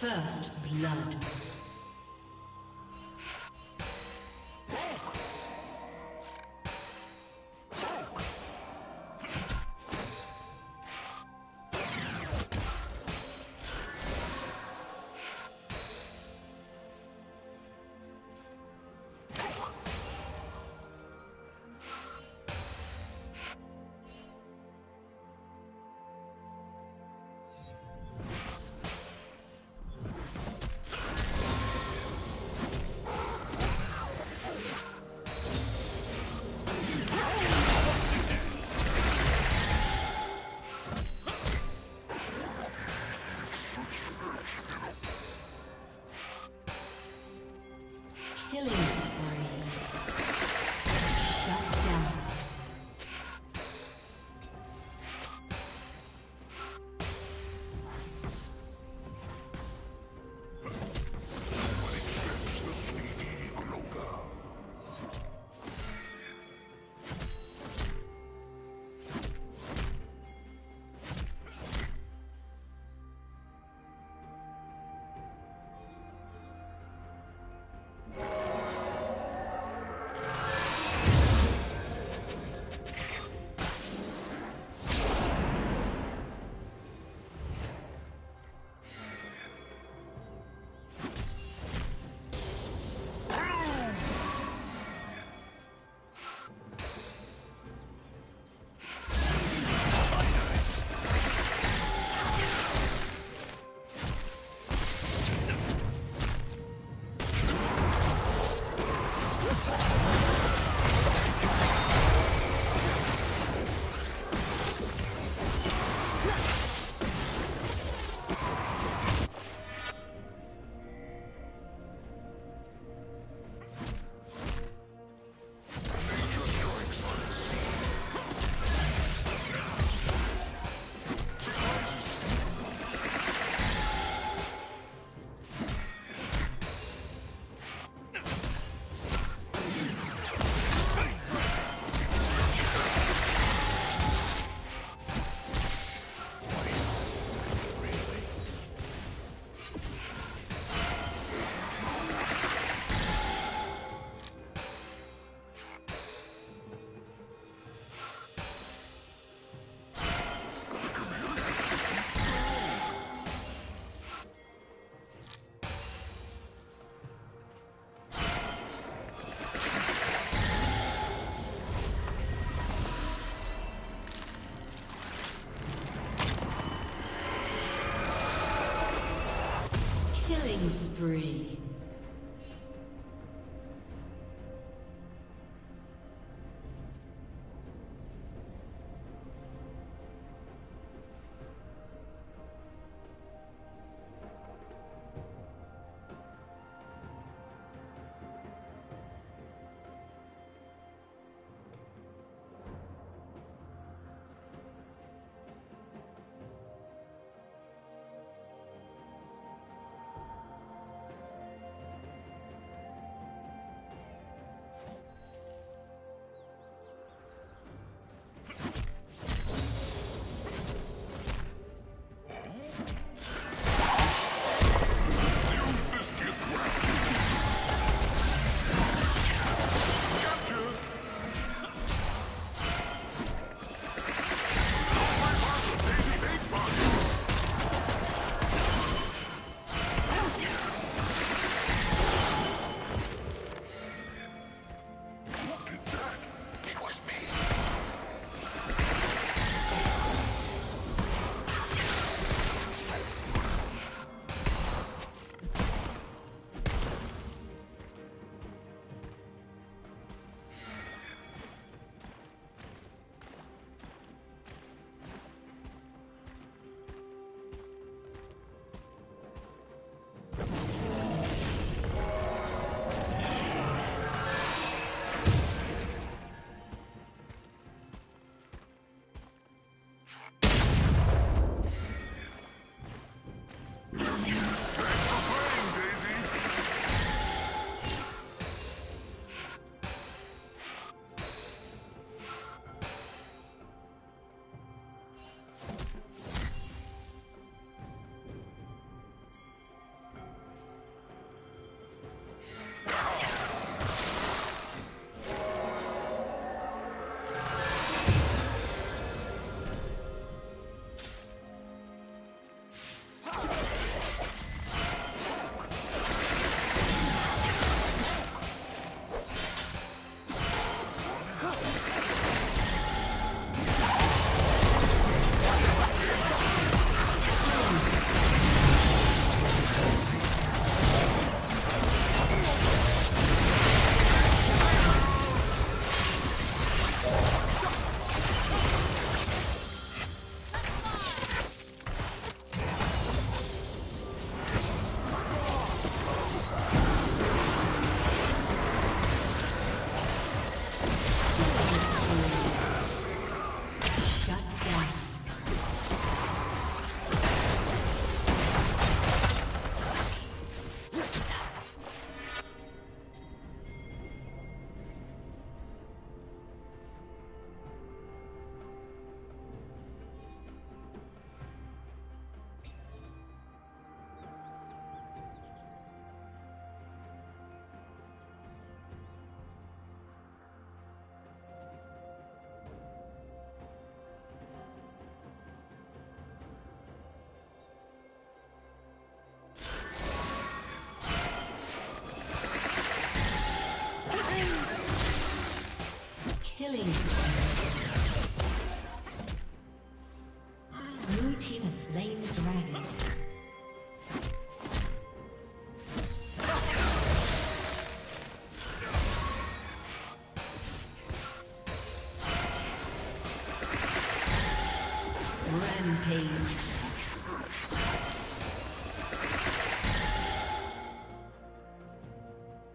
First blood. Killing spree. Blue team has slain the dragon. Rampage.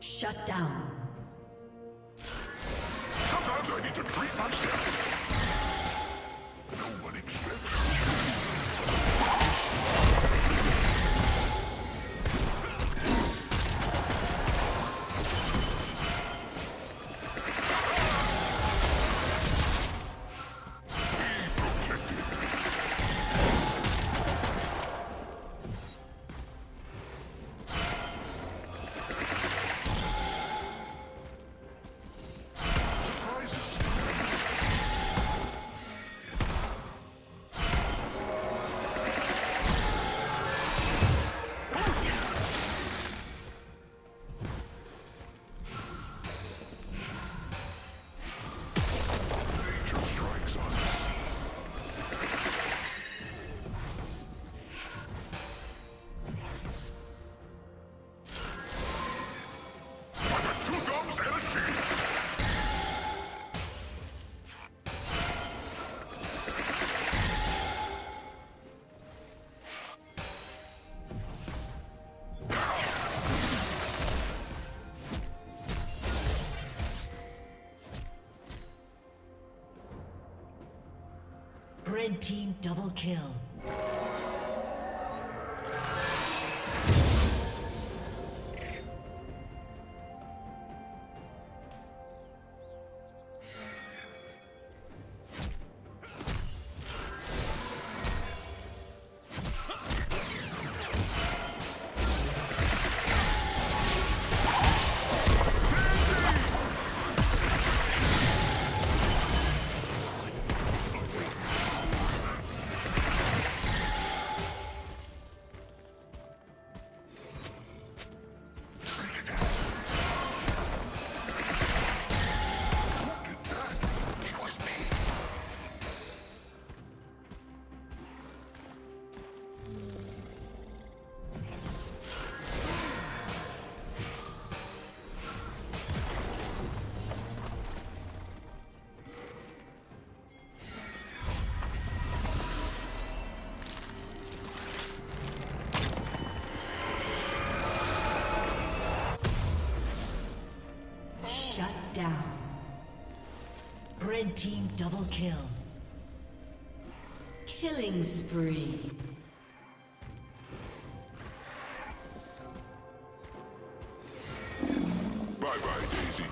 Shut down. Sometimes I need to treat myself. Nobody expects. Red team double kill. Down. Red team double kill. Killing spree. Bye-bye, Daisy.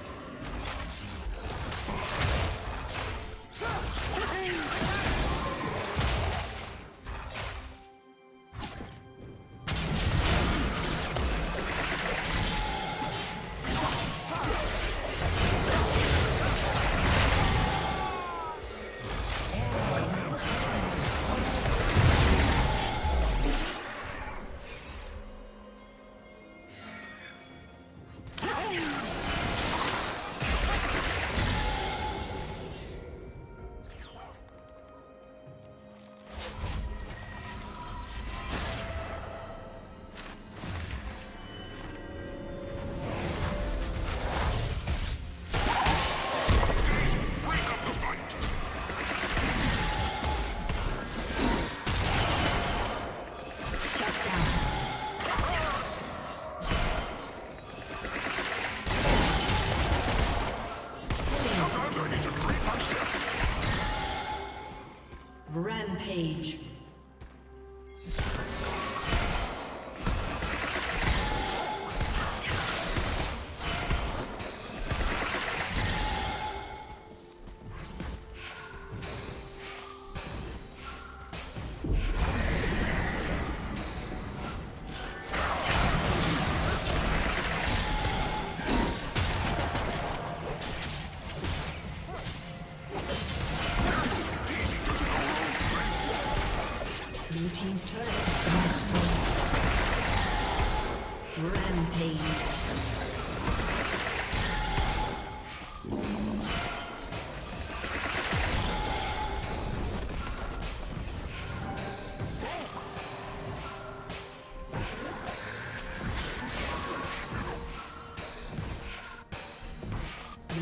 Rampage. Rampage.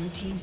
Your team's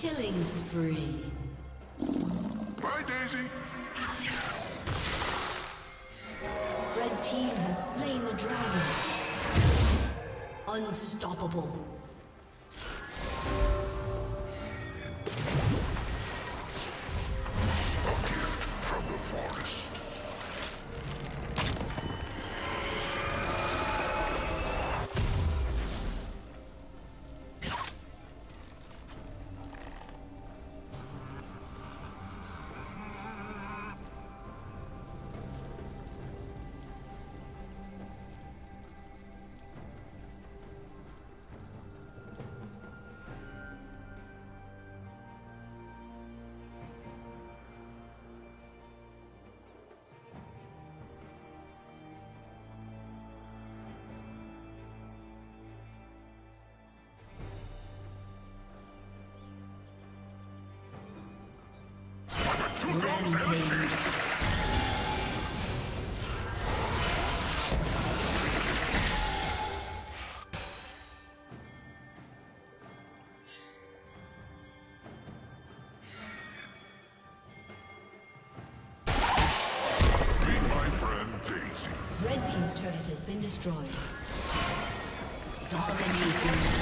Killing spree. Bye, Daisy. Red team has slain the dragon. Unstoppable. Rampage. Red team's turret has been destroyed. Dominating.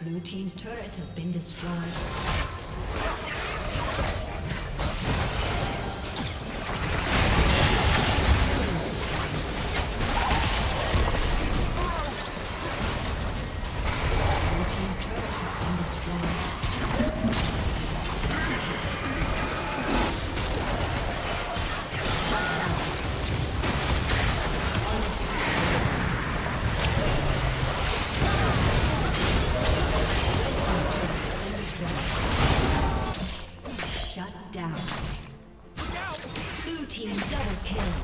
Blue team's turret has been destroyed. Blue team double kill.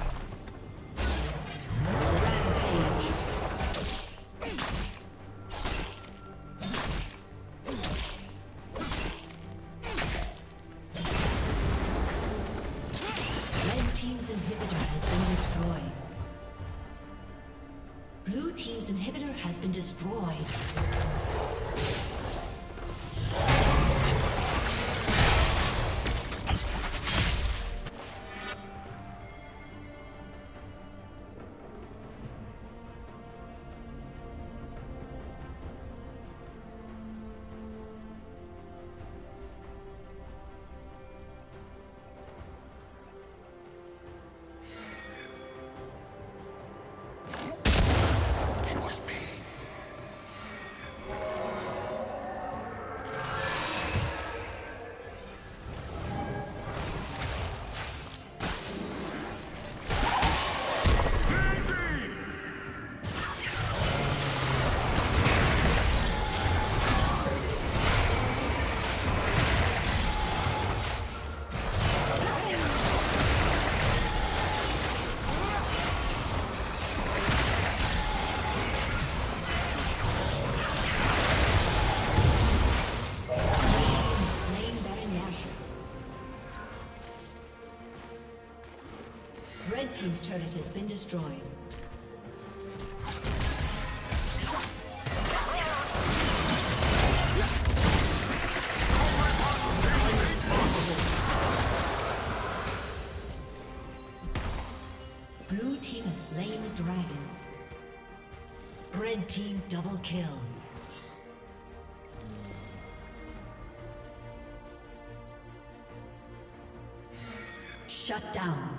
Team's turret has been destroyed. Blue team has slain the dragon. Red team double kill. Shut down.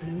Blue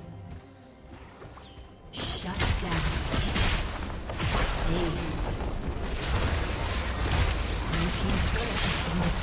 Shut down. Aced. New team's turret has been destroyed.